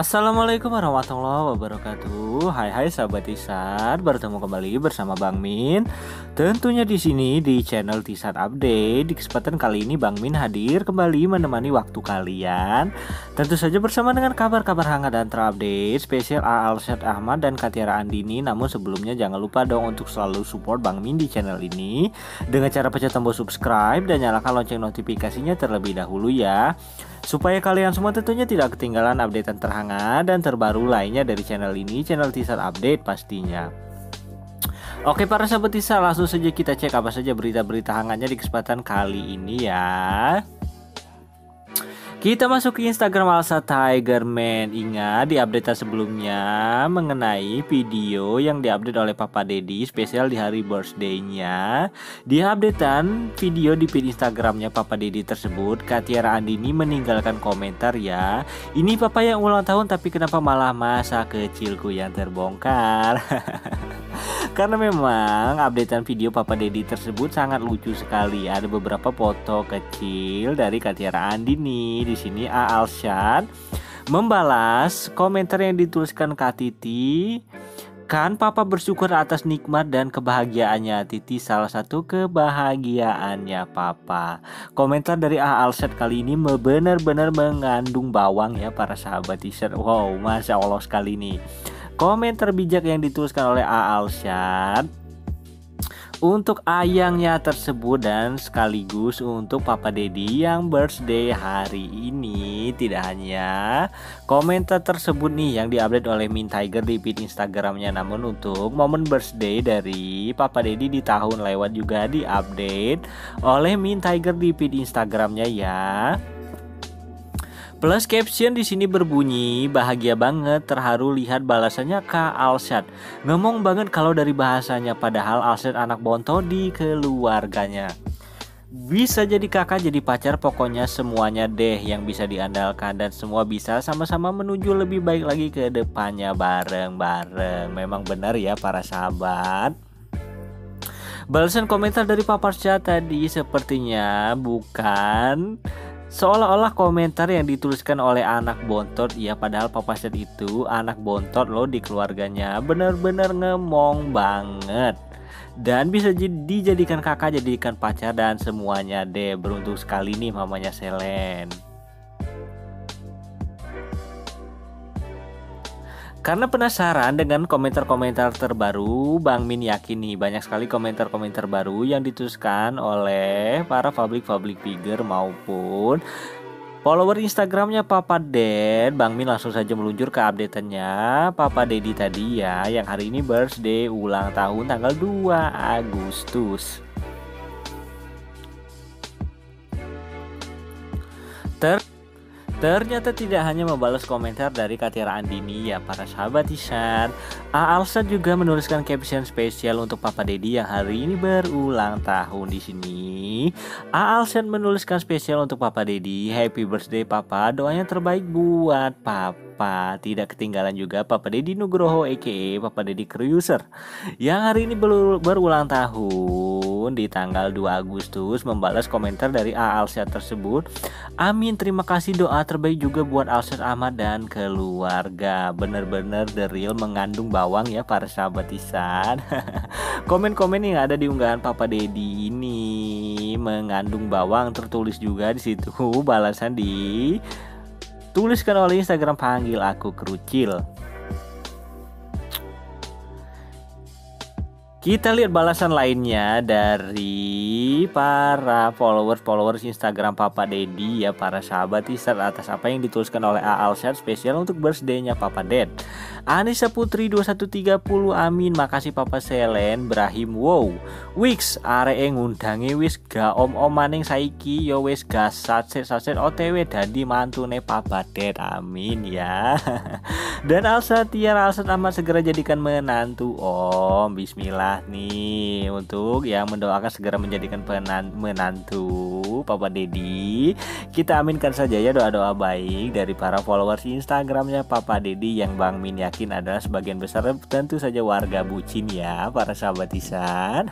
Assalamualaikum warahmatullahi wabarakatuh. Hai sahabat Tishad, bertemu kembali bersama Bang Min. Tentunya di sini di channel Tishad Update. Di kesempatan kali ini Bang Min hadir kembali menemani waktu kalian. Tentu saja bersama dengan kabar-kabar hangat dan terupdate spesial Alshad Ahmad dan Tiara Andini. Namun sebelumnya jangan lupa dong untuk selalu support Bang Min di channel ini dengan cara pencet tombol subscribe dan nyalakan lonceng notifikasinya terlebih dahulu ya, supaya kalian semua tentunya tidak ketinggalan updatean terhangat dan terbaru lainnya dari channel ini, channel Tishad Update pastinya. Oke para sahabat Tishad, langsung saja kita cek apa saja berita-berita hangatnya di kesempatan kali ini ya. Kita masuk ke Instagram Alshad Tiger Man. Ingat di update sebelumnya mengenai video yang diupdate oleh Papa Deddy spesial di hari birthday-nya. Di updatean video di feed Instagramnya Papa Deddy tersebut, Kak Tiara Andini meninggalkan komentar ya, "Ini Papa yang ulang tahun tapi kenapa malah masa kecilku yang terbongkar." Karena memang updatean video Papa Deddy tersebut sangat lucu sekali. Ada beberapa foto kecil dari Kak Tiara Andini. Di sini Alshad membalas komentar yang dituliskan Kak Titi. "Kan Papa bersyukur atas nikmat dan kebahagiaannya. Titi salah satu kebahagiaannya Papa." Komentar dari Alshad kali ini benar-benar mengandung bawang ya para sahabat Tishad. Wow, Masya Allah sekali nih komentar bijak yang dituliskan oleh Alshad untuk ayangnya tersebut dan sekaligus untuk Papa Deddy yang birthday hari ini. Tidak hanya komentar tersebut nih yang diupdate oleh Min Tiger di feed Instagramnya, namun untuk momen birthday dari Papa Deddy di tahun lewat juga diupdate oleh Min Tiger di feed Instagramnya ya. Plus caption di sini berbunyi, "Bahagia banget, terharu lihat balasannya Kak Alshad. Ngomong banget kalau dari bahasanya, padahal Alshad anak bontot di keluarganya. Bisa jadi kakak, jadi pacar, pokoknya semuanya deh yang bisa diandalkan dan semua bisa sama-sama menuju lebih baik lagi ke depannya bareng-bareng." Memang benar ya para sahabat. Balasan komentar dari Papa Alshad tadi sepertinya bukan seolah-olah komentar yang dituliskan oleh anak bontot ya, padahal Papa Alshad itu anak bontot loh di keluarganya. Bener-bener ngomong banget dan bisa dijadikan kakak, jadikan pacar dan semuanya deh. Beruntung sekali nih mamanya Selen. Karena penasaran dengan komentar-komentar terbaru, Bang Min yakin nih banyak sekali komentar-komentar baru yang dituliskan oleh para public figure maupun follower Instagramnya Papa Ded. Bang Min langsung saja meluncur ke update-nya Papa Deddy tadi ya, yang hari ini birthday ulang tahun tanggal 2 Agustus. Ternyata tidak hanya membalas komentar dari Kak Tiara Andini ya para sahabat Tishad, Alshad juga menuliskan caption spesial untuk Papa Deddy yang hari ini berulang tahun. Di sini Alshad menuliskan spesial untuk Papa Deddy, "Happy birthday Papa, doanya terbaik buat Papa." Tidak ketinggalan juga Papa Deddy Nugroho aka Papa Deddy Cruiser yang hari ini berulang tahun di tanggal 2 Agustus membalas komentar dari Alshad tersebut, "Amin, terima kasih, doa terbaik juga buat Alshad Ahmad dan keluarga." Bener-bener the real mengandung bawang ya para sahabat Tishad. Komen-komen yang ada di unggahan Papa Deddy ini mengandung bawang. Tertulis juga di situ balasan dituliskan oleh Instagram "Panggil Aku Kerucil". Kita lihat balasan lainnya dari para followers Instagram Papa Deddy ya para sahabat Tishad atas apa yang dituliskan oleh Alshad spesial untuk birthday-nya Papa Ded. Anissa Putri 2130, "Amin, makasih Papa Selen, Brahim, wow. Wix aree ngundangi wis ga om-om maning saiki yo wis ga saset-saset otw dadi mantune Papa Ded." Amin ya. Dan Alshad, "Tiara Alshad Ahmad segera jadikan menantu om." Bismillah nih untuk yang mendoakan segera menjadikan menantu Papa Deddy. Kita aminkan saja ya doa-doa baik dari para followers Instagramnya Papa Deddy yang Bang Min yakin adalah sebagian besar tentu saja warga bucin ya para sahabat Tishad.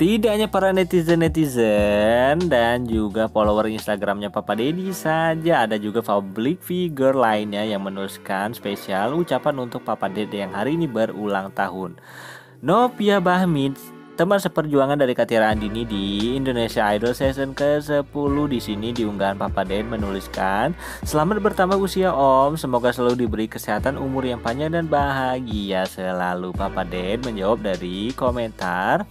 Tidak hanya para netizen dan juga follower Instagramnya Papa Deddy saja, ada juga public figure lainnya yang menuliskan spesial ucapan untuk Papa Deddy yang hari ini berulang tahun. Novia Bahamid, teman seperjuangan dari Tiara Andini di Indonesia Idol season ke-10, di sini diunggahan Papa Deddy menuliskan, "Selamat bertambah usia Om, semoga selalu diberi kesehatan, umur yang panjang dan bahagia selalu." Papa Deddy menjawab dari komentar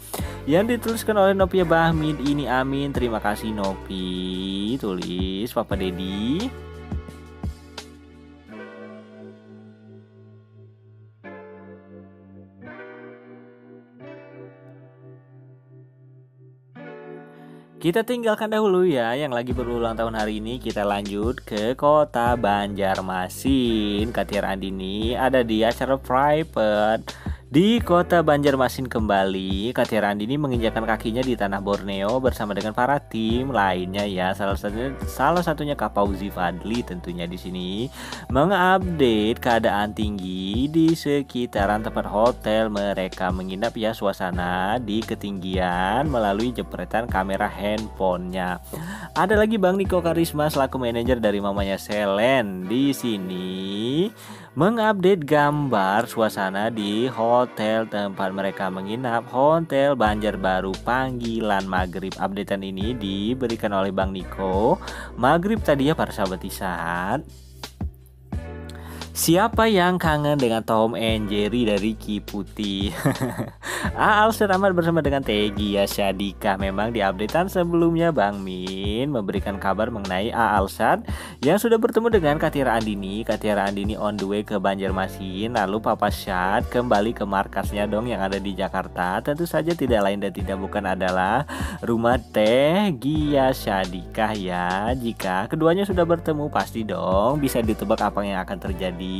yang dituliskan oleh Novia Bahamid ini, "Amin, terima kasih Novi," tulis Papa Deddy. Kita tinggalkan dahulu ya yang lagi berulang tahun hari ini. Kita lanjut ke kota Banjarmasin. Tiara Andini ada di acara private di kota Banjarmasin kembali. Tiara Andini menginjakan kakinya di tanah Borneo bersama dengan para tim lainnya ya. Salah satunya Kapau Uzi Fadli tentunya di sini mengupdate keadaan tinggi di sekitaran tempat hotel mereka menginap ya, suasana di ketinggian melalui jepretan kamera handphonenya. Ada lagi Bang Nico Karisma selaku manajer dari mamanya Selen di sini mengupdate gambar suasana di hotel tempat mereka menginap, Hotel Banjarbaru panggilan maghrib. Updatean ini diberikan oleh Bang Niko maghrib tadi ya para sahabat Tishad. Siapa yang kangen dengan Tom and Jerry dari Ciputih? Alshad Ahmad bersama dengan Gia Syadika. Memang di updatean sebelumnya Bang Min memberikan kabar mengenai Alshad yang sudah bertemu dengan Tiara Andini. Tiara Andini on the way ke Banjarmasin, lalu Papa Syad kembali ke markasnya dong yang ada di Jakarta. Tentu saja tidak lain dan tidak bukan adalah rumah Teh Gia Syadika ya. Jika keduanya sudah bertemu pasti dong bisa ditebak apa yang akan terjadi.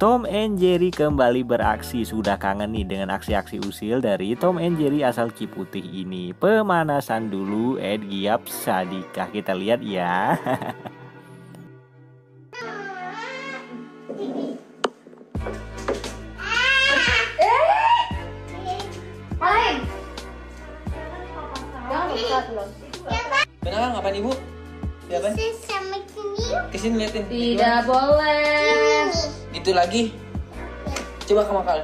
Tom and Jerry kembali beraksi. Sudah kangen nih dengan aksi-aksi usil dari Tom and Jerry asal Ciputih ini. Pemanasan dulu Gia Syadika, kita lihat ya. Kenapa ngapain ibu? Kesini liatin. Tidak boleh. Itu lagi. Coba kamu makan.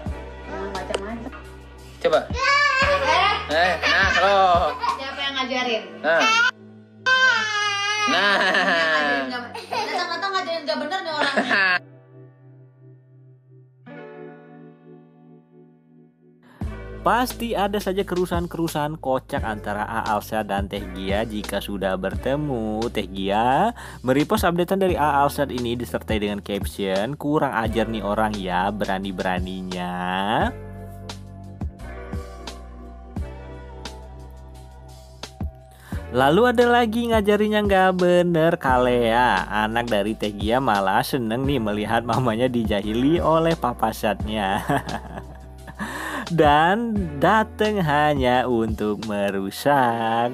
Macam-macam. Coba. Nah, loh. Siapa yang ngajarin? Nah. Datang-datang ngajarin nggak bener nih orang. Pasti ada saja kerusuhan-kerusuhan kocak antara Alshad dan Teh Gia jika sudah bertemu. Teh Gia merepost updatean dari Alshad ini disertai dengan caption, "Kurang ajar nih orang ya, berani-beraninya." Lalu ada lagi ngajarinya nggak bener Kalea. Anak dari Teh Gia malah seneng nih melihat mamanya dijahili oleh Papa Syadnya. Dan datang hanya untuk merusak.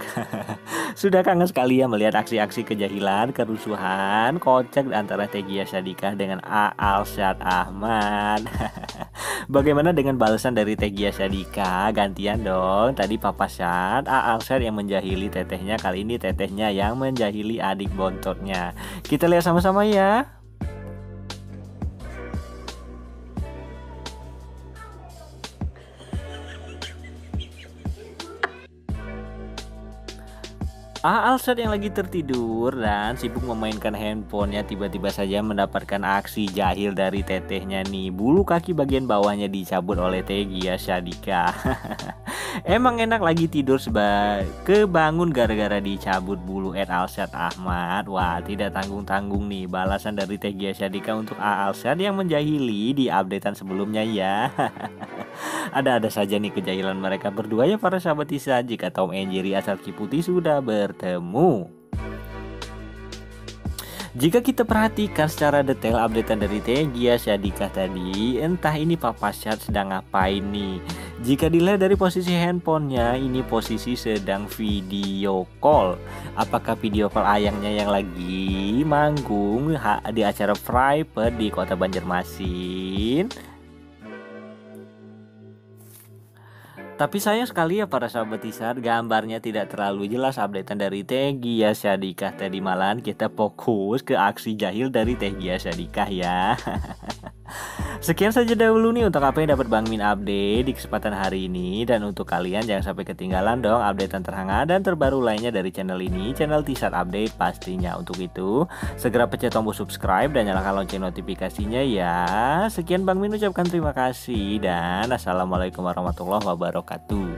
Sudah kangen sekali ya melihat aksi-aksi kejahilan, kerusuhan kocak antara Gia Syadika dengan Alshad Ahmad. Bagaimana dengan balasan dari Gia Syadika? Gantian dong. Tadi Papa Syad, Alshad yang menjahili tetehnya, kali ini tetehnya yang menjahili adik bontotnya. Kita lihat sama-sama ya. Alshad yang lagi tertidur dan sibuk memainkan handphonenya tiba-tiba saja mendapatkan aksi jahil dari tetehnya nih. Bulu kaki bagian bawahnya dicabut oleh Gia Syadika. Emang enak lagi tidur kebangun gara-gara dicabut bulu Alshad Ahmad. Wah, tidak tanggung-tanggung nih balasan dari Gia Syadika untuk Alshad yang menjahili di updatean sebelumnya ya. Ada-ada saja nih kejahilan mereka berdua ya para sahabat Tishad jika Tom and Jerry asal Ciputih sudah bertemu. Jika kita perhatikan secara detail updatean dari Gia Syadika tadi, entah ini Papa Syad sedang ngapain nih. Jika dilihat dari posisi handphonenya, ini posisi sedang video call. Apakah video call ayangnya yang lagi manggung di acara private di kota Banjarmasin? Tapi sayang sekali ya para sahabat Tishad, gambarnya tidak terlalu jelas updatean dari Teh Gia Syadika. Tadi malam kita fokus ke aksi jahil dari Teh Gia Syadika ya. Sekian saja dahulu nih untuk apa yang dapat Bang Min update di kesempatan hari ini. Dan untuk kalian jangan sampai ketinggalan dong updatean terhangat dan terbaru lainnya dari channel ini, channel Tishad Update pastinya. Untuk itu segera pencet tombol subscribe dan nyalakan lonceng notifikasinya ya. Sekian Bang Min ucapkan terima kasih dan assalamualaikum warahmatullahi wabarakatuh.